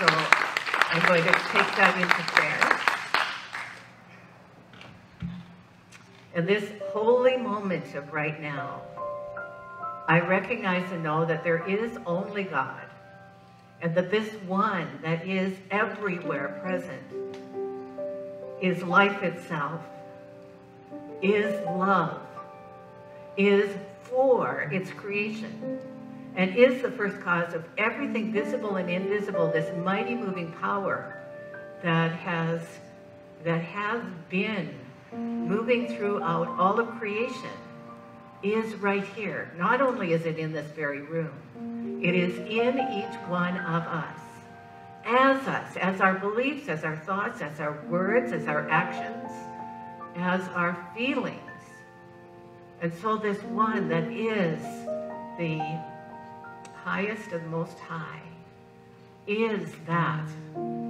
So I'm going to take that into prayer. In this holy moment of right now, I recognize and know that there is only God, and that this one that is everywhere present is life itself, is love, is for its creation, and is the first cause of everything visible and invisible, this mighty moving power that has been moving throughout all of creation is right here. Not only is it in this very room, it is in each one of us, as our beliefs, as our thoughts, as our words, as our actions, as our feelings. And so this one that is the highest and most high is that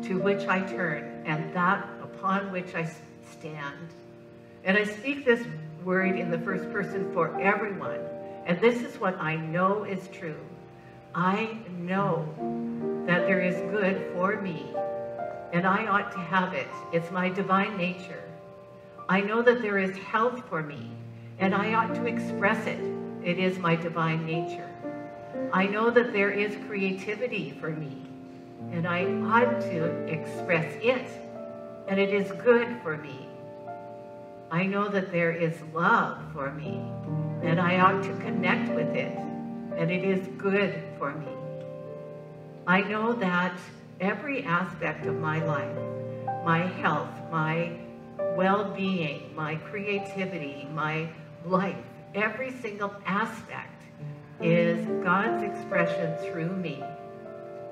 to which I turn and that upon which I stand. And I speak this word in the first person for everyone. And this is what I know is true. I know that there is good for me, and I ought to have it. It's my divine nature. I know that there is health for me, and I ought to express it. It is my divine nature. I know that there is creativity for me, and I ought to express it, and it is good for me. I know that there is love for me, and I ought to connect with it, and it is good for me. I know that every aspect of my life, my health, my well-being, my creativity, my life, every single aspect is God's expression through me.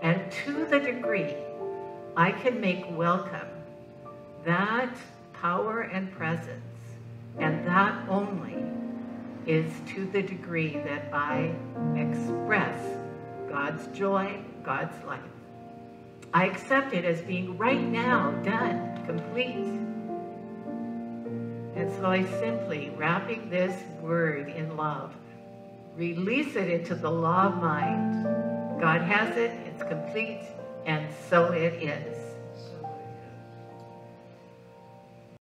And to the degree I can make welcome that power and presence, and that only is to the degree that I express God's joy, God's life. I accept it as being right now done, complete. And so I simply, wrapping this word in love, release it into the law of mind. God has it, it's complete, and so it is.